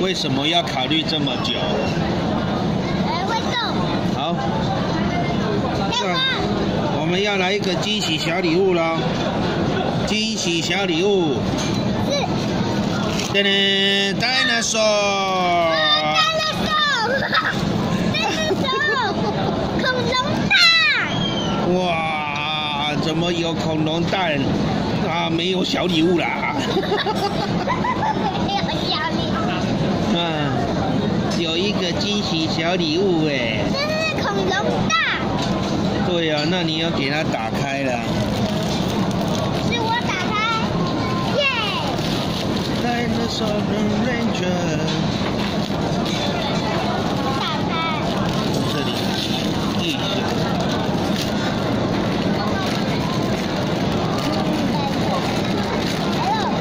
为什么要考虑这么久？会动。好。那我们要来一个惊喜小礼物喽！惊喜小礼物。是。噔噔 ，dinosaur。dinosaur， 恐龙蛋。哇，怎么有恐龙蛋？ 啊，没有小礼物啦！没有小礼物。啊，有一个惊喜小礼物哎。这是恐龙蛋。对啊，那你要给它打开了。是我打开，耶！ Dinosaur Ranger。打开。这里，一下。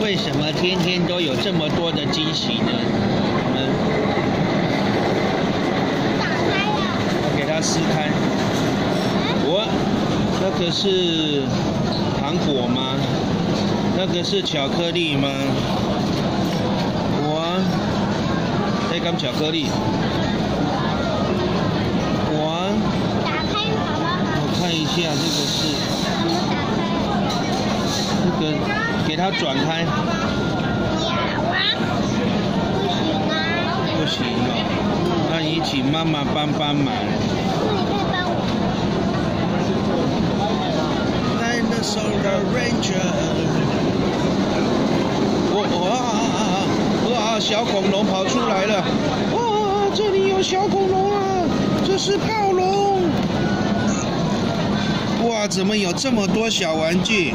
为什么天天都有这么多的惊喜呢？打开了，给它撕开。我那个是糖果吗？那个是巧克力吗？我黑甘巧克力。我打开好不好？我看一下，这个是那个。 给它转开。不行啊！那你请妈妈帮忙。Dinosaur Ranger。哇！小恐龙跑出来了！哇！这里有小恐龙啊！这是暴龙。哇！怎么有这么多小玩具？